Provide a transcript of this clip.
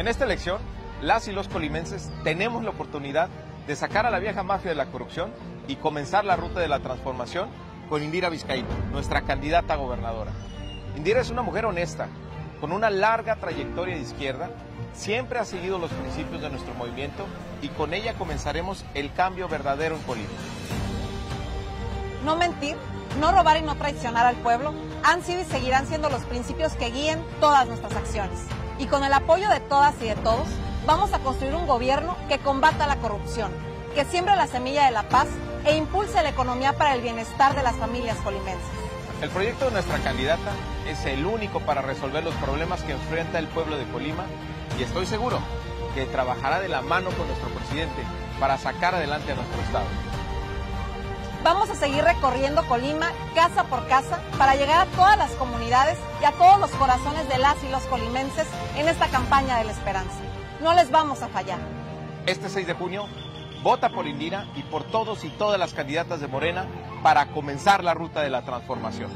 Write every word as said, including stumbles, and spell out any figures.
En esta elección, las y los colimenses tenemos la oportunidad de sacar a la vieja mafia de la corrupción y comenzar la ruta de la transformación con Indira Vizcaíno, nuestra candidata a gobernadora. Indira es una mujer honesta, con una larga trayectoria de izquierda, siempre ha seguido los principios de nuestro movimiento y con ella comenzaremos el cambio verdadero en Colima. No mentir, no robar y no traicionar al pueblo han sido y seguirán siendo los principios que guíen todas nuestras acciones. Y con el apoyo de todas y de todos, vamos a construir un gobierno que combata la corrupción, que siembre la semilla de la paz e impulse la economía para el bienestar de las familias colimenses. El proyecto de nuestra candidata es el único para resolver los problemas que enfrenta el pueblo de Colima y estoy seguro que trabajará de la mano con nuestro presidente para sacar adelante a nuestro estado. Vamos a seguir recorriendo Colima casa por casa para llegar a todas las comunidades y a todos los corazones de las y los colimenses en esta campaña de la esperanza. No les vamos a fallar. Este seis de junio, vota por Indira y por todos y todas las candidatas de Morena para comenzar la ruta de la transformación.